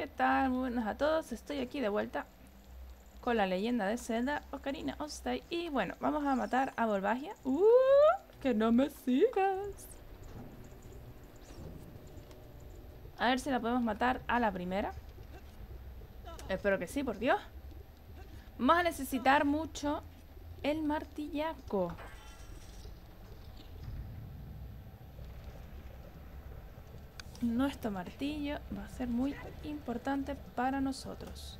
¿Qué tal? Muy buenas a todos, estoy aquí de vuelta con la leyenda de Zelda Ocarina of Time. Y bueno, vamos a matar a Volvagia. ¡Que no me sigas! A ver si la podemos matar a la primera. Espero que sí, por Dios. Vamos a necesitar mucho el martillaco. Nuestro martillo va a ser muy importante para nosotros.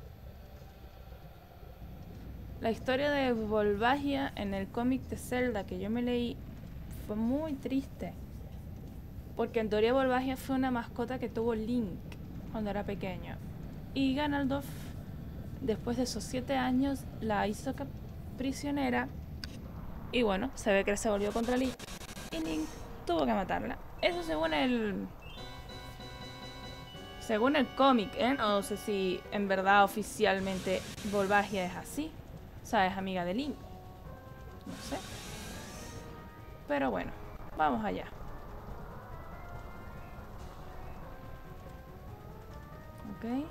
La historia de Volvagia en el cómic de Zelda que yo me leí fue muy triste, porque en teoría Volvagia fue una mascota que tuvo Link cuando era pequeño, y Ganondorf, después de esos 7 años, la hizo prisionera. Y bueno, se ve que se volvió contra Link y Link tuvo que matarla. Eso según el... según el cómic, ¿eh? No sé si en verdad oficialmente Volvagia es así. O sea, es amiga de Link. No sé. Pero bueno, vamos allá. Ok.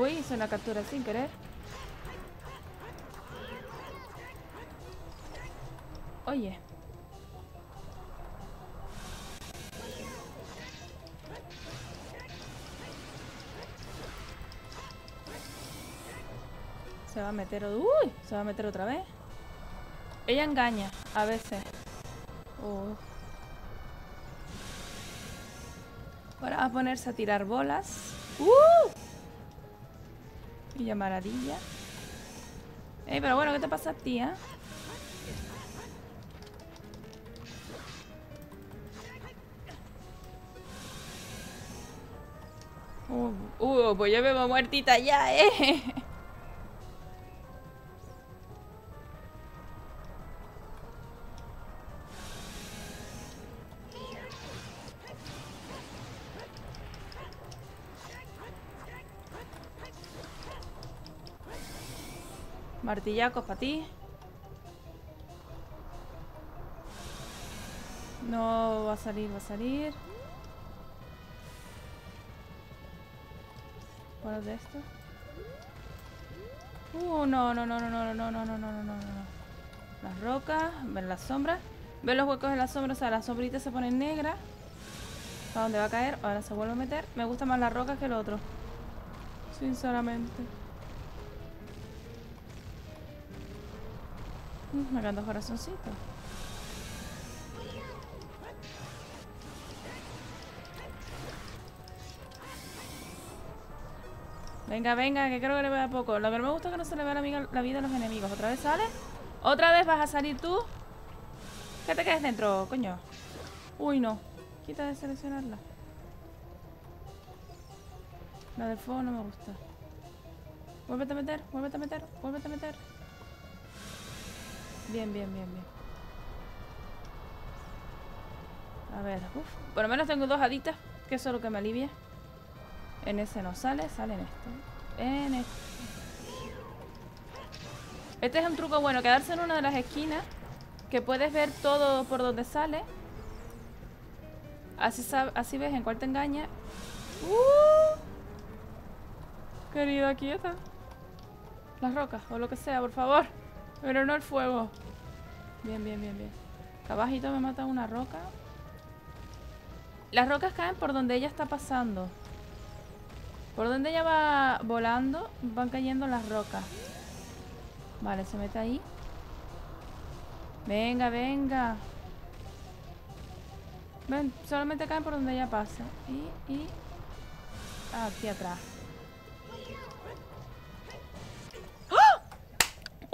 Uy, hizo una captura sin querer. Oye. Se va a meter... ¡Uy! Se va a meter otra vez. Ella engaña, a veces. Ahora va a ponerse a tirar bolas. Villa maravilla. Ey, pero bueno, ¿qué te pasa a ti, eh? Pues yo me voy muertita ya, eh. Martillacos para ti. No, va a salir, va a salir. ¿Cuál es de esto? No, no, no, no, no, no, no, no, no, no, no. Las rocas, ven las sombras. Ven los huecos de las sombras, o sea, las sombritas se ponen negras. ¿Para dónde va a caer? Ahora se vuelve a meter. Me gusta más las rocas que el otro, sinceramente. Me encanta el corazoncito. Venga, venga, que creo que le vea poco. Lo que no me gusta es que no se le vea la vida a los enemigos. ¿Otra vez sale? ¿Otra vez vas a salir tú? Que te quedes dentro, coño. Uy, no. Quita de seleccionarla. La del fuego no me gusta. Vuélvete a meter, vuélvete a meter, vuélvete a meter. Bien, bien, bien, bien. A ver, por lo menos tengo 2 haditas, que eso es lo que me alivia. En ese no sale, sale en este. En este. Este es un truco bueno, quedarse en una de las esquinas, que puedes ver todo por donde sale. Así, así ves en cuál te engaña. Querida, quieta. Las rocas, o lo que sea, por favor. Pero no el fuego. Bien, bien, bien, bien. Acá abajito me mata una roca. Las rocas caen por donde ella está pasando. Por donde ella va volando, van cayendo las rocas. Vale, se mete ahí. Venga, venga. Ven, solamente caen por donde ella pasa. Y... aquí atrás.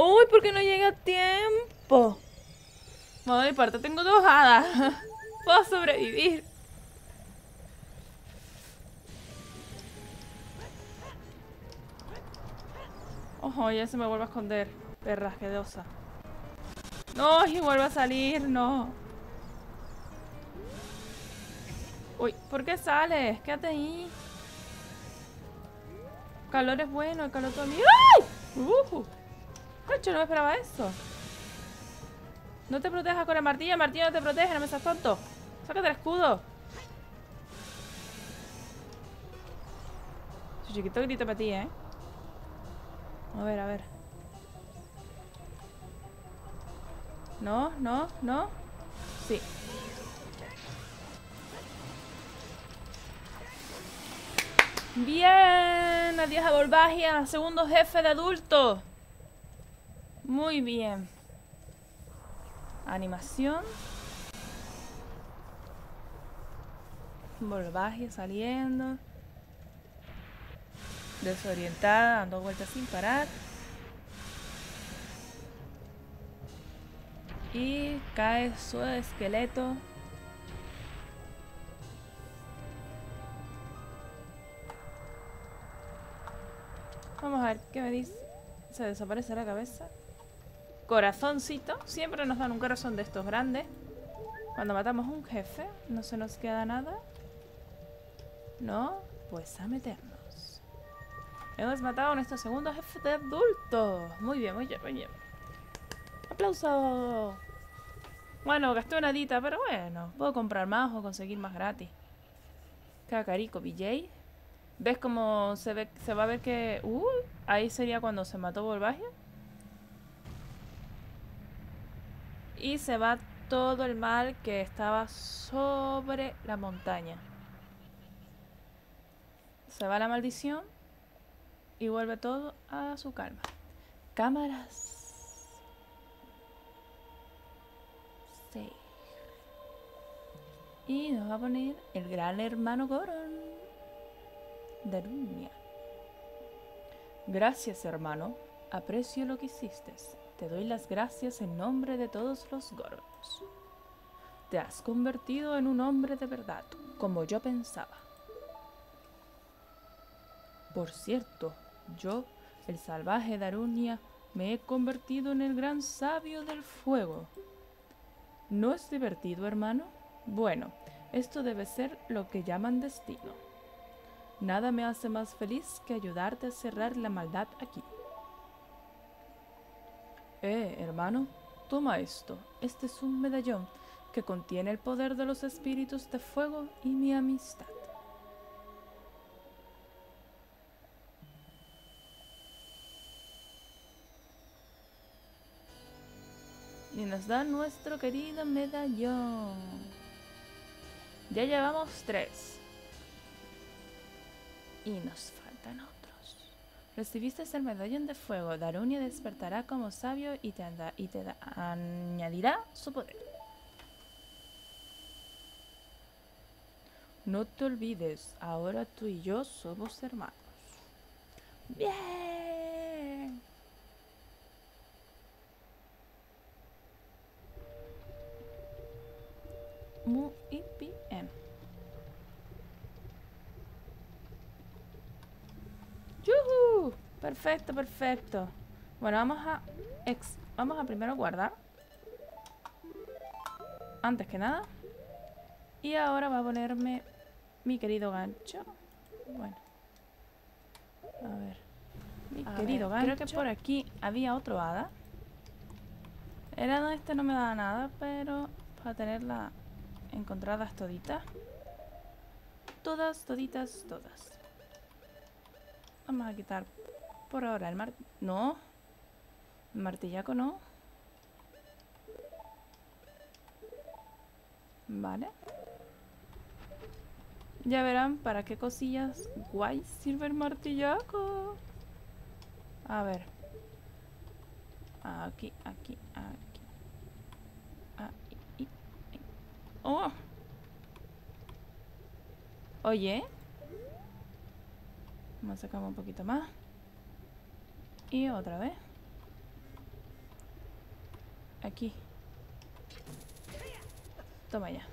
¡Uy! ¿Por qué no llega a tiempo? Madre, parte, tengo 2 hadas. Puedo sobrevivir. Ojo, ya se me vuelve a esconder. Perra asquerosa. No, y vuelve a salir, no. Uy, ¿por qué sales? Quédate ahí. El calor es bueno, el calor todo mío. ¡Ay! Cocho, no me esperaba eso. No te protejas con el martillo no te protege, no me seas tonto. ¡Sácate el escudo! Su chiquito grita para ti, ¿eh? A ver, a ver. No, no, no. Sí. Bien. Adiós a Volvagia, segundo jefe de adulto. Muy bien. Animación. Volvagia saliendo. Desorientada, dando vueltas sin parar. Y cae su esqueleto. Vamos a ver qué me dice. Se desaparece la cabeza. Corazoncito. Siempre nos dan un corazón de estos grandes. Cuando matamos a un jefe, no se nos queda nada. No, pues a meternos. Hemos matado a nuestro segundo jefe de adulto. Muy bien, muy bien, muy bien. ¡Aplauso! Bueno, gasté una dita, pero bueno. Puedo comprar más o conseguir más gratis. Kakariko BJ. ¿Ves cómo se va a ver que... ahí sería cuando se mató Volvagia. Y se va todo el mal que estaba sobre la montaña. Se va la maldición y vuelve todo a su calma. Cámaras. Sí. Y nos va a poner el gran hermano Goron. Darunia. Gracias, hermano. Aprecio lo que hiciste. Te doy las gracias en nombre de todos los Gorons. Te has convertido en un hombre de verdad, como yo pensaba. Por cierto, yo, el salvaje Darunia, me he convertido en el gran sabio del fuego. ¿No es divertido, hermano? Bueno, esto debe ser lo que llaman destino. Nada me hace más feliz que ayudarte a cerrar la maldad aquí. Hermano, toma esto. Este es un medallón que contiene el poder de los espíritus de fuego y mi amistad. Y nos da nuestro querido medallón. Ya llevamos 3. Y nos faltan otros. Recibiste el medallón de fuego. Darunia despertará como sabio y añadirá su poder. No te olvides, ahora tú y yo somos hermanos. ¡Bien! Muy bien. ¡Yuhu! Perfecto, perfecto. Bueno, vamos a primero guardar. Antes que nada. Y ahora va a ponerme mi querido gancho. Bueno. A ver. Mi querido gancho. Creo que por aquí había otro hada. Era donde este no me daba nada, pero para tenerla... Encontradas toditas. Todas, toditas, todas. Vamos a quitar por ahora el no. El martillaco no. Vale. Ya verán para qué cosillas guay sirve el martillaco. A ver. Aquí, aquí, aquí. Oh. Oye. Vamos a sacar un poquito más. Y otra vez. Aquí. Toma ya.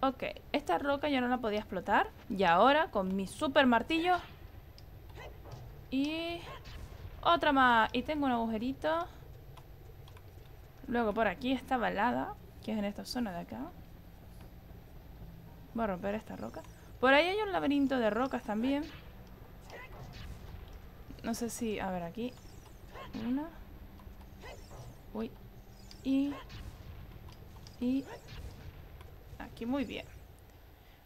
Ok, esta roca yo no la podía explotar. Y ahora con mi super martillo. Y... otra más. Y tengo un agujerito. Luego por aquí está balada, que es en esta zona de acá. Voy a romper esta roca. Por ahí hay un laberinto de rocas también. No sé si... a ver, aquí. Una. Uy. Y... Aquí, muy bien.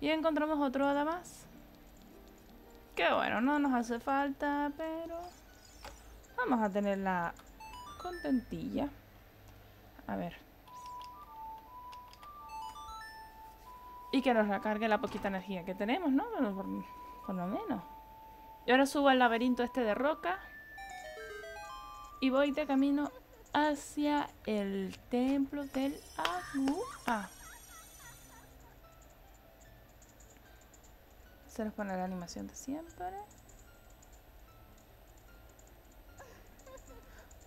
Y encontramos otro hada más. Que bueno, no nos hace falta, pero... vamos a tenerla contentilla. A ver. Y que nos recargue la poquita energía que tenemos, ¿no? Por lo menos. Y ahora subo al laberinto este de roca. Y voy de camino hacia el templo del agua. Se nos pone la animación de siempre.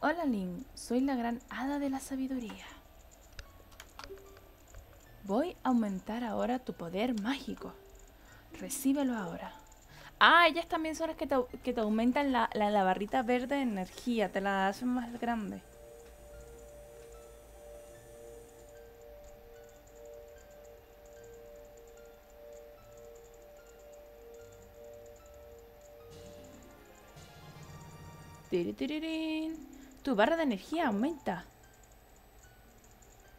Hola Link, soy la gran hada de la sabiduría. Voy a aumentar ahora tu poder mágico. Recíbelo ahora. Ah, ellas también son las que te aumentan la barrita verde de energía. Te la hacen más grande. Tu barra de energía aumenta.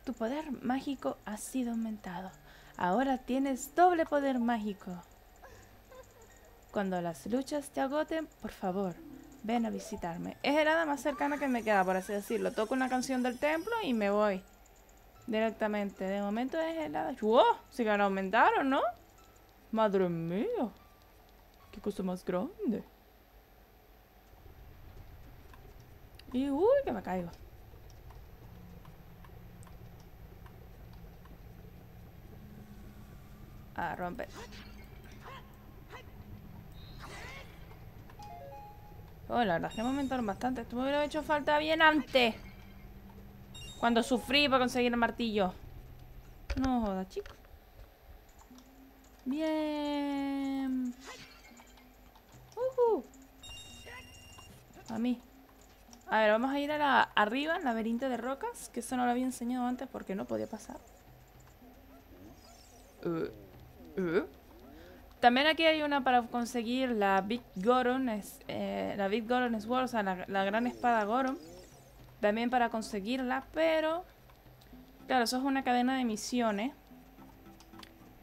Tu poder mágico ha sido aumentado. Ahora tienes doble poder mágico. Cuando las luchas te agoten, por favor, ven a visitarme. Es el hada más cercana que me queda, por así decirlo. Toco una canción del templo y me voy directamente. De momento es el hada. ¡Wow! Se van a aumentar, ¿o no? ¡Madre mía! ¡Qué cosa más grande! Y uy, que me caigo. Ah, rompe. Oh, la verdad es que me aumentaron bastante. Esto me hubiera hecho falta bien antes, cuando sufrí para conseguir el martillo. No joda, chico. Bien. A mí. A ver, vamos a ir a arriba, al laberinto de rocas. Que eso no lo había enseñado antes porque no podía pasar. También aquí hay una para conseguir la Biggoron Sword, o sea, la gran espada Goron. También para conseguirla, pero... claro, eso es una cadena de misiones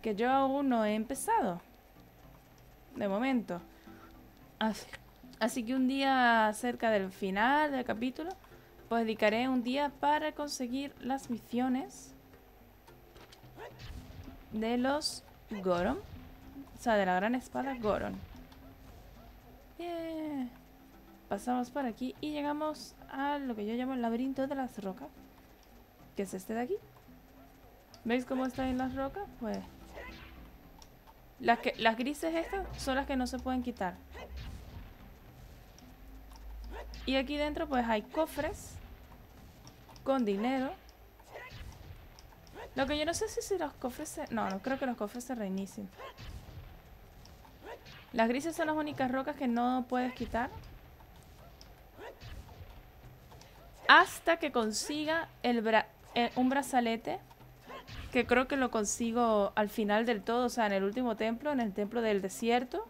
que yo aún no he empezado. De momento. Así que un día cerca del final del capítulo, pues dedicaré un día para conseguir las misiones de los Goron. O sea, de la gran espada Goron. Yeah. Pasamos por aquí y llegamos a lo que yo llamo el laberinto de las rocas. Que es este de aquí. ¿Veis cómo están en las rocas? Pues... las grises estas son las que no se pueden quitar. Y aquí dentro pues hay cofres con dinero. Lo que yo no sé si los cofres se... No creo que los cofres se reinicien. Las grises son las únicas rocas que no puedes quitar hasta que consiga un brazalete, que creo que lo consigo al final del todo, o sea, en el último templo, en el templo del desierto.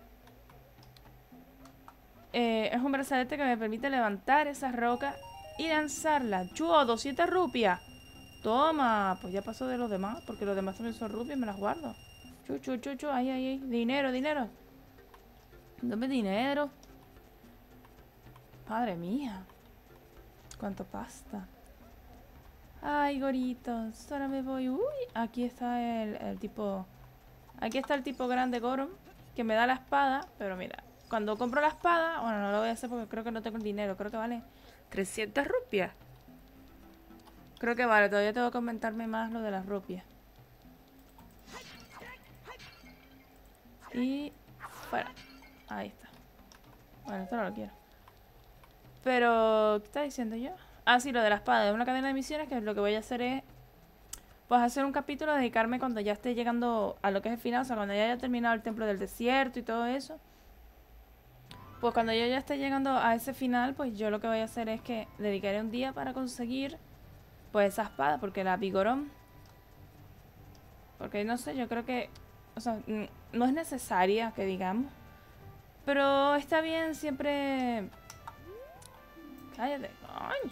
Es un brazalete que me permite levantar esas rocas y lanzarlas. ¡Chuo! 200 rupias. Toma. Pues ya pasó de los demás, porque los demás también son rupias, me las guardo. Chu. Ahí. Dinero. Dame dinero. Madre mía. Cuánto pasta. Ay, goritos. Ahora me voy. Uy, aquí está el tipo. Aquí está el tipo grande Goron, que me da la espada, pero mira. Cuando compro la espada, bueno, no lo voy a hacer porque creo que no tengo el dinero. Creo que vale 300 rupias. Creo que vale, todavía tengo que comentarme más lo de las rupias. Y fuera. Ahí está. Bueno, esto no lo quiero. Pero, ¿qué está diciendo yo? Ah, sí, lo de la espada. Es una cadena de misiones que lo que voy a hacer es... pues hacer un capítulo, dedicarme cuando ya esté llegando a lo que es el final. O sea, cuando ya haya terminado el templo del desierto y todo eso. Pues cuando yo ya esté llegando a ese final, pues yo lo que voy a hacer es que dedicaré un día para conseguir pues esa espada, porque la Biggoron, porque no sé, yo creo que, o sea, no es necesaria que digamos, pero está bien siempre... cállate. Ay.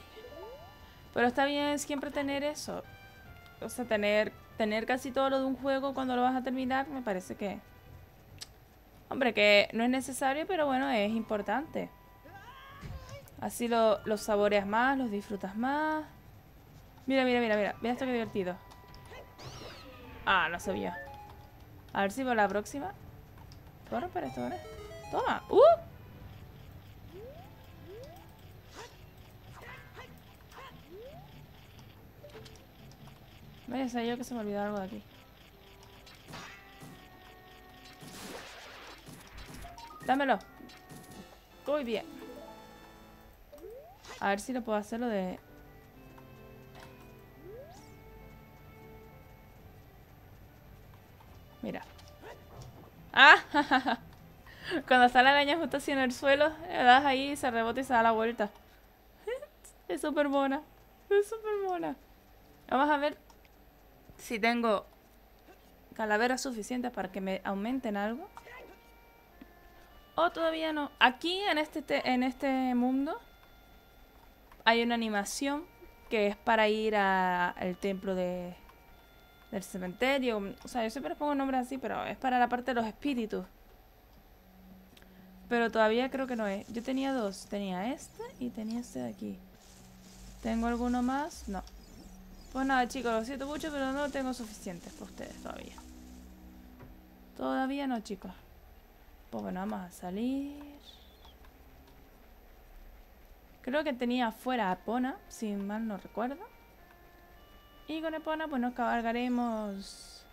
Pero está bien siempre tener eso, o sea, tener tener casi todo lo de un juego cuando lo vas a terminar, me parece que... Hombre, que no es necesario, pero bueno, es importante. Así los saboreas más, los disfrutas más. Mira, mira, mira, mira. Mira esto que divertido. Ah, no sabía. A ver si por la próxima. ¿Puedo romper esto ahora? ¡Toma! ¡Uh! Vaya, sabía yo que se me olvidó algo de aquí. Dámelo. Muy bien. A ver si lo puedo hacer lo de... Mira. ¡Ah! Cuando está la araña justo así en el suelo, le das ahí y se rebota y se da la vuelta. Es súper mona. Es súper mona. Vamos a ver si tengo calaveras suficientes para que me aumenten algo. O todavía no. Aquí, en este mundo, hay una animación que es para ir al templo del cementerio. O sea, yo siempre pongo nombres así, pero es para la parte de los espíritus. Pero todavía creo que no es. Yo tenía dos. Tenía este y tenía este de aquí. ¿Tengo alguno más? No. Pues nada, chicos, lo siento mucho, pero no tengo suficientes para ustedes todavía. Todavía no, chicos. Pues bueno, vamos a salir. Creo que tenía afuera a Epona, si mal no recuerdo. Y con Epona pues nos cabalgaremos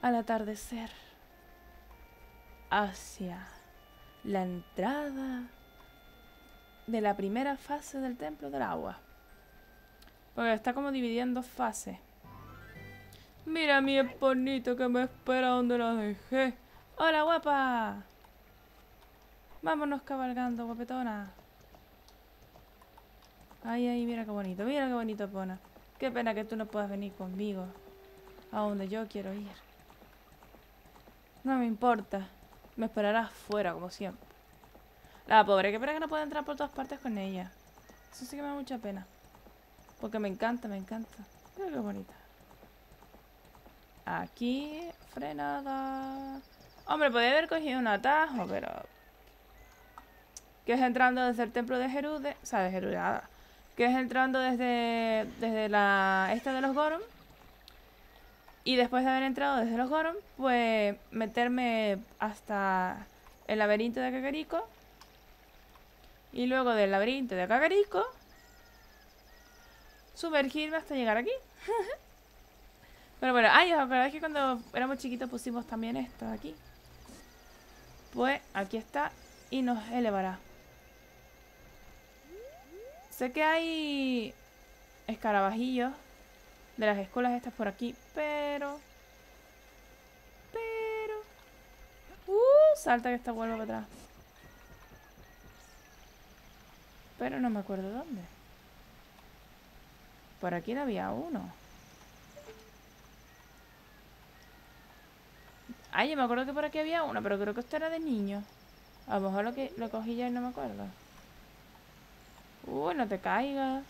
al atardecer hacia la entrada de la primera fase del templo del agua. Porque está como dividida en dos fases. Mira mi Eponito que me espera donde la dejé. ¡Hola, guapa! Vámonos cabalgando, guapetona. Ay, ay, mira qué bonito. Mira qué bonito, Epona. Qué pena que tú no puedas venir conmigo a donde yo quiero ir. No me importa. Me esperarás fuera, como siempre. La pobre, qué pena que no pueda entrar por todas partes con ella. Eso sí que me da mucha pena. Porque me encanta, me encanta. Mira qué bonita. Aquí, frenada. Hombre, podría haber cogido un atajo, pero... Que es entrando desde el templo de Gerudo, o sea, de Gerudo, que es entrando desde la esta de los Goron. Y después de haber entrado desde los Goron, pues meterme hasta el laberinto de Kakariko. Y luego del laberinto de Kakariko, sumergirme hasta llegar aquí. Pero bueno, ay, ¿os acordáis que cuando éramos chiquitos pusimos también esto de aquí? Pues aquí está y nos elevará. Sé que hay escarabajillos de las escuelas estas por aquí, pero... Salta que esta vuelve para atrás. Pero no me acuerdo dónde. Por aquí no había uno. Ay, yo me acuerdo que por aquí había uno, pero creo que esto era de niño. A lo mejor lo cogí ya y no me acuerdo. Uy, no te caigas.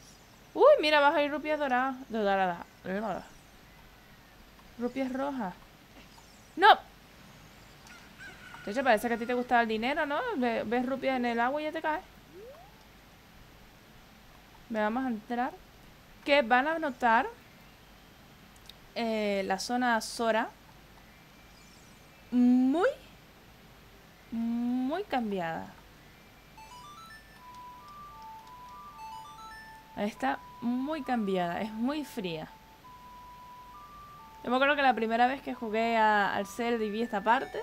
Uy, mira, baja ahí rupias doradas. Rupias rojas. ¡No! De hecho, parece que a ti te gustaba el dinero, ¿no? Ves rupias en el agua y ya te caes. Me vamos a entrar. Que van a notar la zona Sora muy, muy cambiada. Está muy cambiada, es muy fría. Yo me acuerdo que la primera vez que jugué al Zelda y vi esta parte,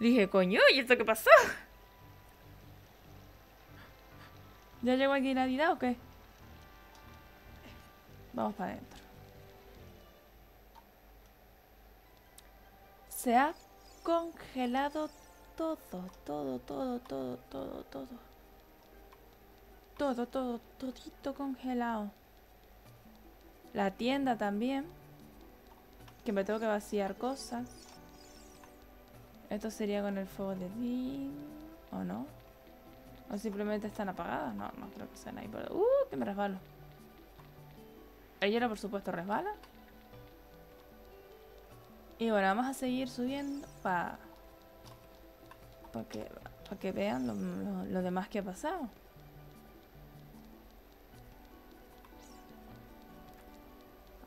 dije, coño, ¿y esto qué pasó? ¿Ya llegó aquí Navidad o qué? Vamos para adentro. Se ha congelado todo. Todito congelado. La tienda también. Que me tengo que vaciar cosas. Esto sería con el fuego de Din. ¿O no? ¿O simplemente están apagadas? No, no creo que sean ahí. Que me resbalo. ¿Ella, por supuesto, resbala? Y bueno, vamos a seguir subiendo para que vean lo demás que ha pasado.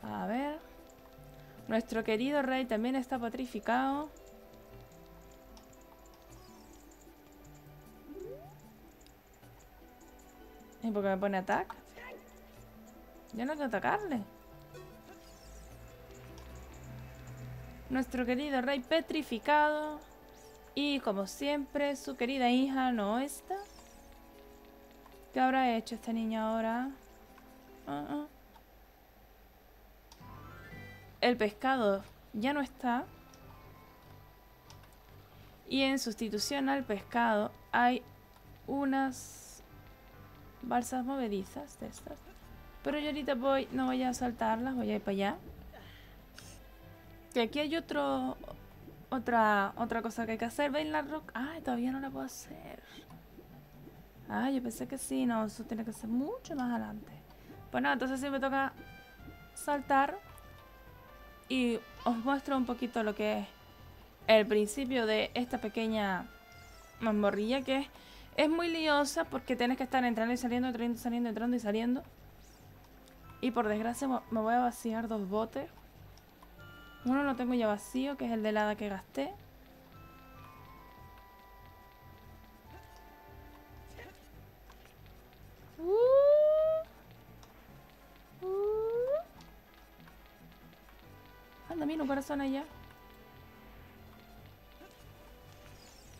A ver. Nuestro querido rey también está petrificado. ¿Y por qué me pone ataque? Yo no quiero atacarle. Nuestro querido rey petrificado. Y como siempre, su querida hija no está. ¿Qué habrá hecho esta niña ahora? El pescado ya no está. Y en sustitución al pescado hay unas balsas movedizas de estas. Pero yo ahorita no voy a saltarlas, voy a ir para allá. Que aquí hay otra cosa que hay que hacer. ¿Veis la roca? Ah, todavía no la puedo hacer. Ah, yo pensé que sí, no, eso tiene que ser mucho más adelante. Bueno, entonces sí me toca saltar. Y os muestro un poquito lo que es el principio de esta pequeña mazmorrilla, que es muy liosa porque tienes que estar entrando y saliendo, entrando y saliendo, entrando y saliendo. Y por desgracia me voy a vaciar dos botes. Uno lo tengo ya vacío, que es el de helada que gasté. Anda, mira, un corazón allá.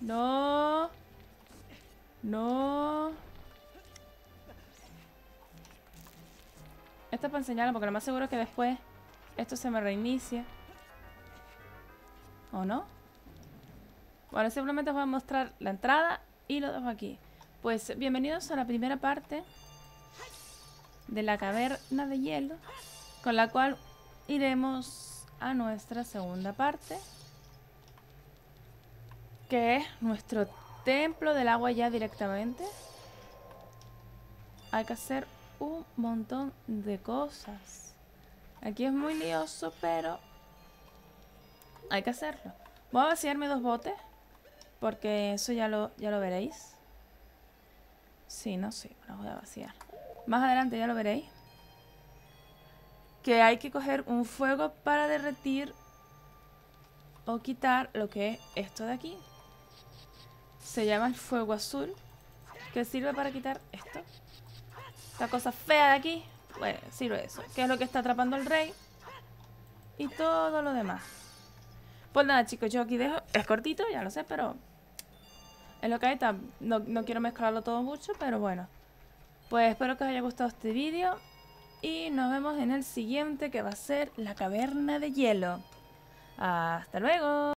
No. No. Esto es para enseñarlo, porque lo más seguro es que después esto se me reinicia. ¿O no? Bueno, simplemente os voy a mostrar la entrada y lo dejo aquí. Pues bienvenidos a la primera parte de la caverna de hielo, con la cual iremos a nuestra segunda parte, que es nuestro templo del agua ya directamente. Hay que hacer un montón de cosas. Aquí es muy lioso, pero hay que hacerlo. Voy a vaciarme dos botes, porque eso ya lo veréis. Sí, no, sí, los voy a vaciar. Más adelante ya lo veréis. Que hay que coger un fuego para derretir o quitar lo que es esto de aquí. Se llama el fuego azul, que sirve para quitar esto. Esta cosa fea de aquí, bueno, sirve eso, que es lo que está atrapando el rey. Y todo lo demás. Pues nada, chicos, yo aquí dejo. Es cortito, ya lo sé, pero es lo que hay. No quiero mezclarlo todo mucho, pero bueno. Pues espero que os haya gustado este vídeo. Y nos vemos en el siguiente, que va a ser la caverna de hielo. ¡Hasta luego!